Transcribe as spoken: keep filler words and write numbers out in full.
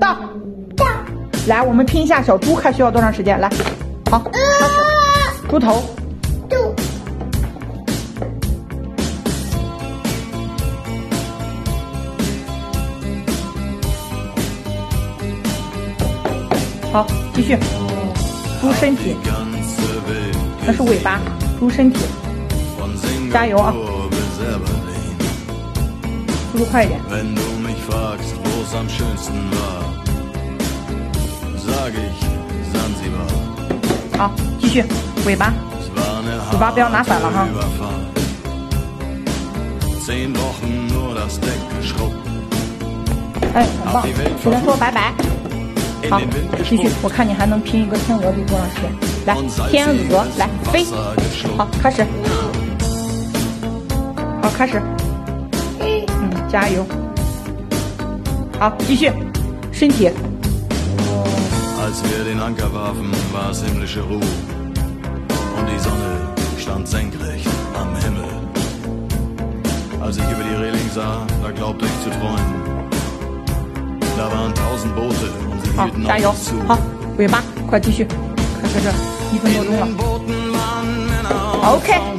到到，来，我们拼一下小猪，看需要多长时间。来，好，开始。猪头，猪，好，继续。猪身体，那是尾巴。猪身体，加油啊！速度快一点。 好，继续尾巴，尾巴不要拿反了哈。哎，很棒，只能说拜拜。好，继续，我看你还能拼一个天鹅得多长时间？来，天鹅，来飞。好，开始。好，开始。嗯，加油。 好，继续，身体。好，加油！好，尾巴，快继续，快快快，一分多钟了。OK。